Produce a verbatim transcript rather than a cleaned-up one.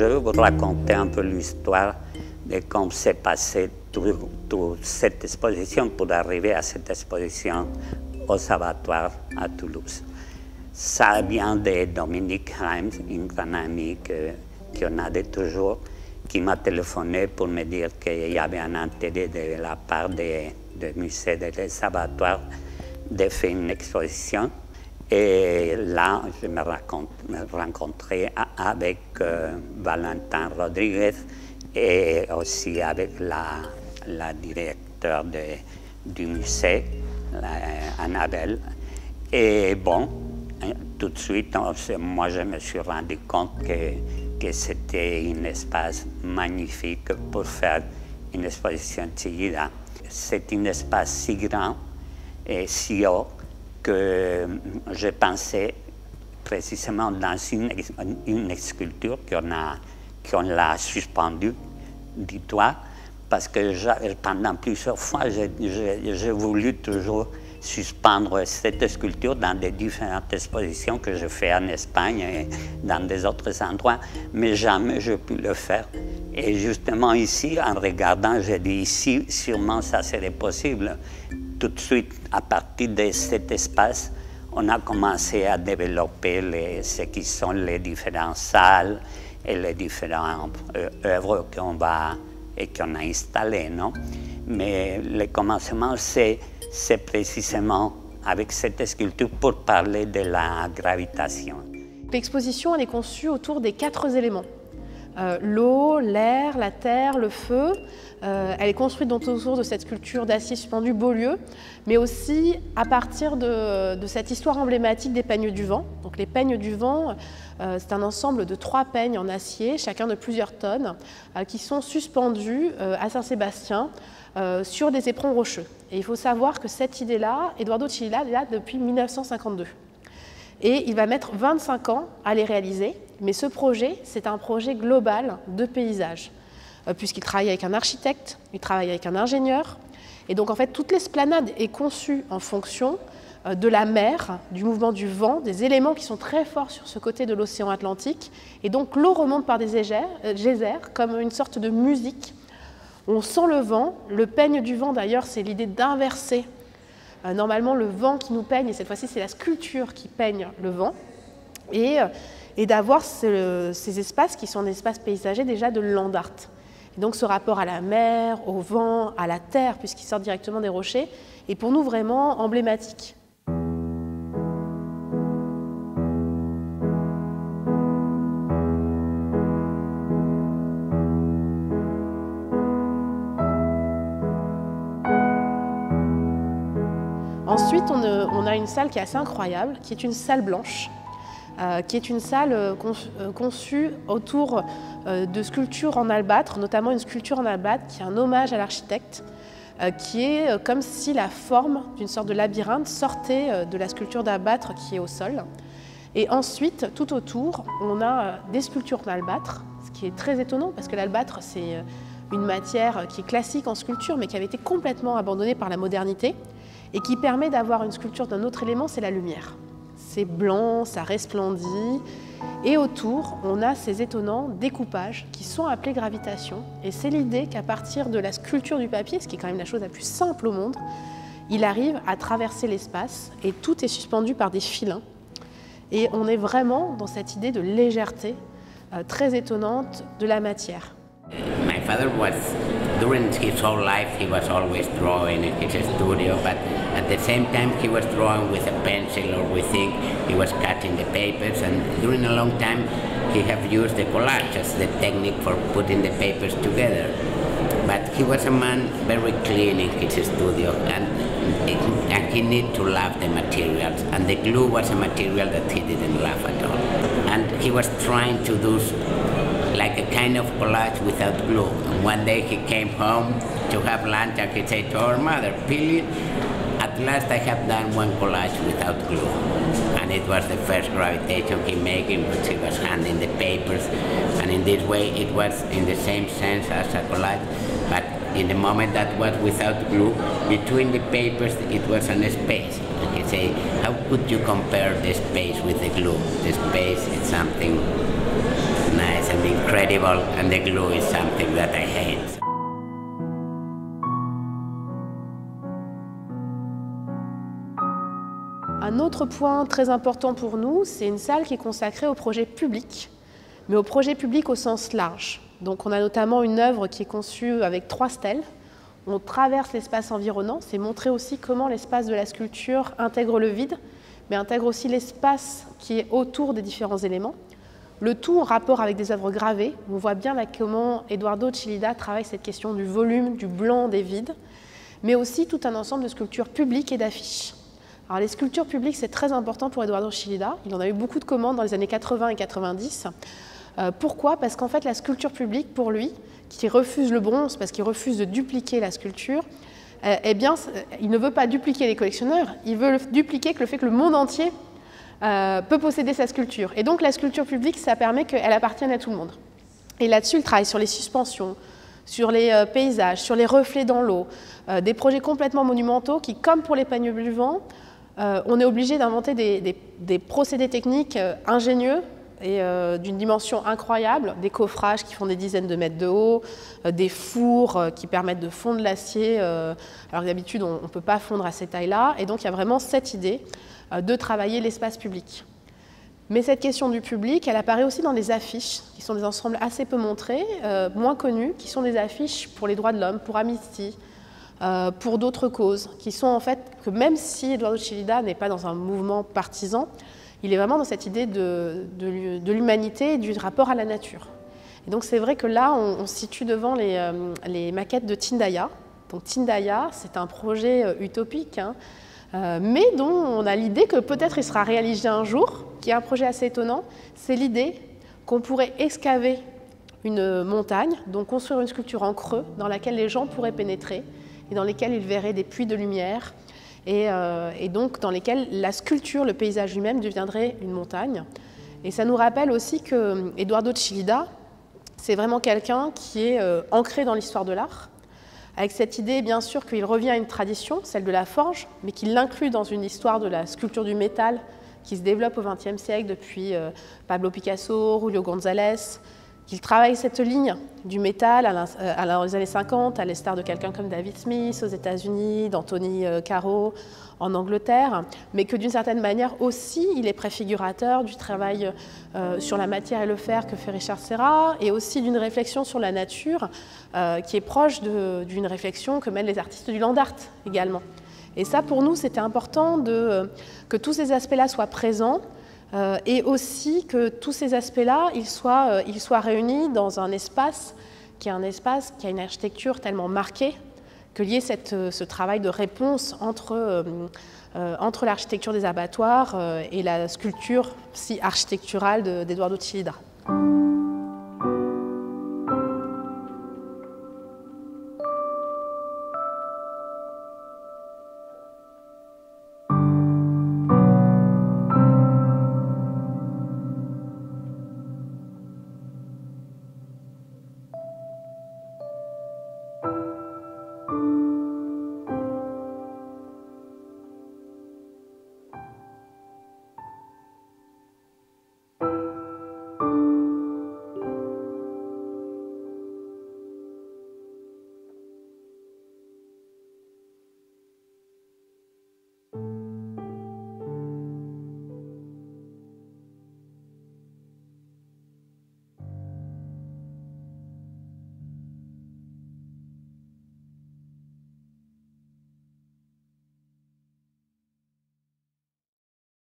je vais vous raconter un peu l'histoire de comment s'est passée toute tout cette exposition pour arriver à cette exposition aux abattoirs à Toulouse. Ça vient de Dominique Himes, une grande amie qu'on a de toujours, qui m'a téléphoné pour me dire qu'il y avait un intérêt de la part des, des musées des abattoirs de faire une exposition. Et là, je me, me rencontrais avec euh, Valentin Rodriguez et aussi avec la, la directeur de, du musée, la, Annabelle. Et bon, tout de suite, on, moi, je me suis rendu compte que, que c'était un espace magnifique pour faire une exposition Chillida. C'est un espace si grand et si haut que je pensais précisément dans une, une sculpture qu'on a, qu'on l'a suspendue du toit, parce que je, pendant plusieurs fois, j'ai voulu toujours suspendre cette sculpture dans des différentes expositions que je fais en Espagne et dans des autres endroits, mais jamais je pu le faire. Et justement ici, en regardant, j'ai dit ici, sûrement ça serait possible. Tout de suite, à partir de cet espace, on a commencé à développer les, ce qui sont les différentes salles et les différentes euh, œuvres qu'on va et qu'on a installées, non? Mais le commencement, c'est précisément avec cette sculpture pour parler de la gravitation. L'exposition, elle est conçue autour des quatre éléments. Euh, l'eau, l'air, la terre, le feu. Euh, elle est construite donc autour de cette sculpture d'acier suspendu Beaulieu, mais aussi à partir de, de cette histoire emblématique des peignes du vent. Donc les peignes du vent, euh, c'est un ensemble de trois peignes en acier, chacun de plusieurs tonnes, euh, qui sont suspendus euh, à Saint-Sébastien euh, sur des éperons rocheux. Et il faut savoir que cette idée-là, Eduardo Chillida est là depuis mille neuf cent cinquante-deux. Et il va mettre vingt-cinq ans à les réaliser. Mais ce projet, c'est un projet global de paysage, puisqu'il travaille avec un architecte, il travaille avec un ingénieur. Et donc, en fait, toute l'esplanade est conçue en fonction de la mer, du mouvement du vent, des éléments qui sont très forts sur ce côté de l'océan Atlantique. Et donc, l'eau remonte par des geysers, comme une sorte de musique. On sent le vent. Le peigne du vent, d'ailleurs, c'est l'idée d'inverser. Normalement, le vent qui nous peigne, et cette fois-ci, c'est la sculpture qui peigne le vent. Et, et d'avoir ce, ces espaces qui sont des espaces paysagers déjà de land art. Et donc ce rapport à la mer, au vent, à la terre, puisqu'ils sortent directement des rochers, est pour nous vraiment emblématique. Ensuite, on a, on a une salle qui est assez incroyable, qui est une salle blanche. Euh, qui est une salle euh, conçue autour euh, de sculptures en albâtre, notamment une sculpture en albâtre qui est un hommage à l'architecte, euh, qui est euh, comme si la forme d'une sorte de labyrinthe sortait euh, de la sculpture d'albâtre qui est au sol. Et ensuite, tout autour, on a euh, des sculptures en albâtre, ce qui est très étonnant parce que l'albâtre, c'est euh, une matière qui est classique en sculpture, mais qui avait été complètement abandonnée par la modernité et qui permet d'avoir une sculpture d'un autre élément, c'est la lumière. C'est blanc, ça resplendit. Et autour, on a ces étonnants découpages qui sont appelés gravitation. Et c'est l'idée qu'à partir de la sculpture du papier, ce qui est quand même la chose la plus simple au monde, il arrive à traverser l'espace et tout est suspendu par des filins. Et on est vraiment dans cette idée de légèreté euh, très étonnante de la matière. My father was, during his whole life, he was always drawing in his studio, but at the same time he was drawing with a pencil or with ink, he was cutting the papers, and during a long time he have used the collage as the technique for putting the papers together. But he was a man very clean in his studio, and, and he needed to love the materials, and the glue was a material that he didn't love at all. And he was trying to do like a kind of collage without glue. And one day he came home to have lunch and he said to our mother, "Pili, at last I have done one collage without glue." And it was the first gravitation he made in which he was handing the papers. And in this way it was in the same sense as a collage, but in the moment that was without glue, between the papers it was an space. And he said, how could you compare the space with the glue? The space is something nice and incredible. incredible, and the glue is something that I hate. Un autre point très important pour nous, c'est une salle qui est consacrée au projet public, mais au projet public au sens large. Donc on a notamment une œuvre qui est conçue avec trois stèles. On traverse l'espace environnant, c'est montrer aussi comment l'espace de la sculpture intègre le vide, mais intègre aussi l'espace qui est autour des différents éléments. Le tout en rapport avec des œuvres gravées. On voit bien là comment Eduardo Chillida travaille cette question du volume, du blanc, des vides, mais aussi tout un ensemble de sculptures publiques et d'affiches. Alors les sculptures publiques, c'est très important pour Eduardo Chillida. Il en a eu beaucoup de commandes dans les années quatre-vingts et quatre-vingt-dix. Euh, pourquoi? Parce qu'en fait, la sculpture publique, pour lui, qui refuse le bronze, parce qu'il refuse de dupliquer la sculpture, euh, eh bien, il ne veut pas dupliquer les collectionneurs, il veut dupliquer que le fait que le monde entier euh, peut posséder sa sculpture. Et donc, la sculpture publique, ça permet qu'elle appartienne à tout le monde. Et là-dessus, il travaille sur les suspensions, sur les paysages, sur les reflets dans l'eau, euh, des projets complètement monumentaux qui, comme pour les paniers buvants, Euh, on est obligé d'inventer des, des, des procédés techniques euh, ingénieux et euh, d'une dimension incroyable, des coffrages qui font des dizaines de mètres de haut, euh, des fours euh, qui permettent de fondre l'acier, euh, alors que d'habitude on ne peut pas fondre à ces tailles-là, et donc il y a vraiment cette idée euh, de travailler l'espace public. Mais cette question du public, elle apparaît aussi dans les affiches, qui sont des ensembles assez peu montrés, euh, moins connus, qui sont des affiches pour les droits de l'homme, pour Amnesty, Euh, pour d'autres causes, qui sont en fait que même si Eduardo Chillida n'est pas dans un mouvement partisan, il est vraiment dans cette idée de, de, de l'humanité et du rapport à la nature. Et donc c'est vrai que là, on, on se situe devant les, euh, les maquettes de Tindaya. Donc Tindaya, c'est un projet euh, utopique, hein, euh, mais dont on a l'idée que peut-être il sera réalisé un jour, qui est un projet assez étonnant. C'est l'idée qu'on pourrait excaver une montagne, donc construire une sculpture en creux dans laquelle les gens pourraient pénétrer, et dans lesquels ils verraient des puits de lumière, et, euh, et donc dans lesquels la sculpture, le paysage lui-même, deviendrait une montagne. Et ça nous rappelle aussi que Eduardo Chillida, c'est vraiment quelqu'un qui est euh, ancré dans l'histoire de l'art, avec cette idée, bien sûr, qu'il revient à une tradition, celle de la forge, mais qu'il l'inclut dans une histoire de la sculpture du métal qui se développe au vingtième siècle depuis euh, Pablo Picasso, Julio González, qu'il travaille cette ligne du métal à dans les années cinquante, à l'instar de quelqu'un comme David Smith aux États-Unis, d'Anthony Caro en Angleterre, mais que d'une certaine manière aussi, il est préfigurateur du travail euh, sur la matière et le fer que fait Richard Serra, et aussi d'une réflexion sur la nature euh, qui est proche d'une réflexion que mènent les artistes du land art également. Et ça, pour nous, c'était important de, euh, que tous ces aspects-là soient présents, Euh, et aussi que tous ces aspects-là, ils, euh, ils soient réunis dans un espace qui est un espace qui a une architecture tellement marquée que lié cette, ce travail de réponse entre, euh, euh, entre l'architecture des abattoirs euh, et la sculpture si architecturale d'Eduardo Chillida.